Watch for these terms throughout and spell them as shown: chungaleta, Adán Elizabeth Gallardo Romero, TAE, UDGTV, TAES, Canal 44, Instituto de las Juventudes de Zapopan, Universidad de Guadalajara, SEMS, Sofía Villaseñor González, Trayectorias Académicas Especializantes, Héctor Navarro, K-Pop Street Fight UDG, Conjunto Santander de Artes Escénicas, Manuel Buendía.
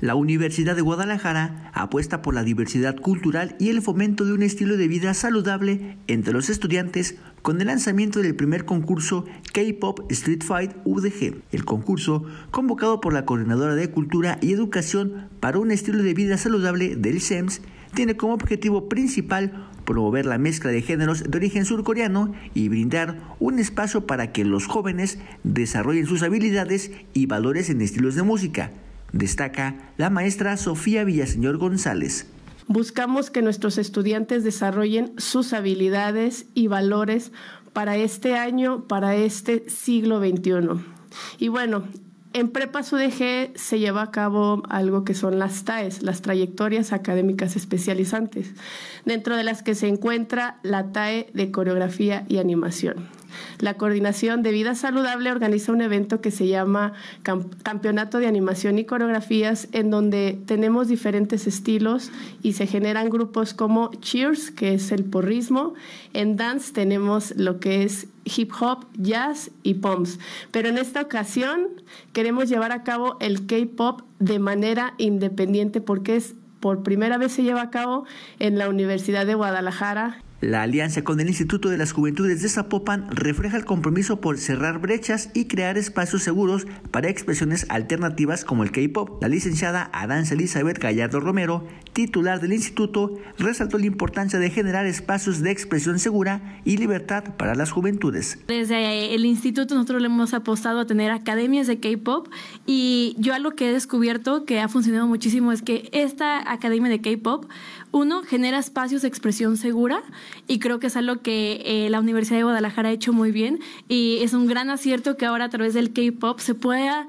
La Universidad de Guadalajara apuesta por la diversidad cultural y el fomento de un estilo de vida saludable entre los estudiantes con el lanzamiento del primer concurso K-Pop Street Fight UDG. El concurso, convocado por la Coordinadora de Cultura y Educación para un estilo de vida saludable del SEMS, tiene como objetivo principal promover la mezcla de géneros de origen surcoreano y brindar un espacio para que los jóvenes desarrollen sus habilidades y valores en estilos de música, destaca la maestra Sofía Villaseñor González. Buscamos que nuestros estudiantes desarrollen sus habilidades y valores para este año, para este siglo XXI. Y bueno, en Prepas UDG se lleva a cabo algo que son las TAES, las Trayectorias Académicas Especializantes, dentro de las que se encuentra la TAE de Coreografía y Animación. La Coordinación de Vida Saludable organiza un evento que se llama Campeonato de Animación y Coreografías, en donde tenemos diferentes estilos y se generan grupos como Cheers, que es el porrismo, en Dance tenemos lo que es hip hop, jazz y pomps. Pero en esta ocasión queremos llevar a cabo el K-pop de manera independiente porque por primera vez se lleva a cabo en la Universidad de Guadalajara. La alianza con el Instituto de las Juventudes de Zapopan refleja el compromiso por cerrar brechas y crear espacios seguros para expresiones alternativas como el K-pop. La licenciada Adán Elizabeth Gallardo Romero, titular del instituto, resaltó la importancia de generar espacios de expresión segura y libertad para las juventudes. Desde el instituto nosotros le hemos apostado a tener academias de K-pop, y yo algo que he descubierto que ha funcionado muchísimo es que esta academia de K-pop, uno, genera espacios de expresión segura, y creo que es algo que la Universidad de Guadalajara ha hecho muy bien, y es un gran acierto que ahora a través del K-pop se pueda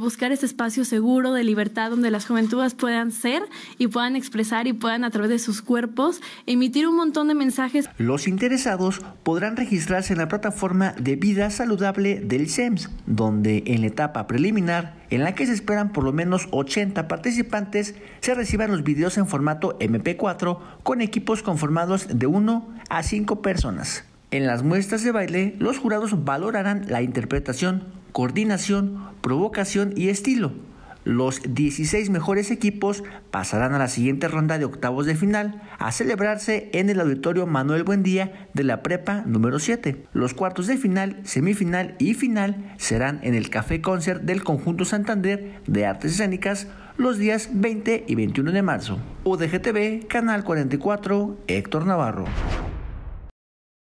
buscar este espacio seguro de libertad donde las juventudes puedan ser y puedan expresar y puedan a través de sus cuerpos emitir un montón de mensajes. Los interesados podrán registrarse en la plataforma de vida saludable del SEMS, donde en la etapa preliminar, en la que se esperan por lo menos 80 participantes, se reciban los videos en formato MP4 con equipos conformados de 1 a 5 personas. En las muestras de baile, los jurados valorarán la interpretación, coordinación, provocación y estilo. Los 16 mejores equipos pasarán a la siguiente ronda de octavos de final, a celebrarse en el auditorio Manuel Buendía de la prepa número 7. Los cuartos de final, semifinal y final serán en el Café Concert del Conjunto Santander de Artes Escénicas los días 20 y 21 de marzo. UDGTV, Canal 44, Héctor Navarro.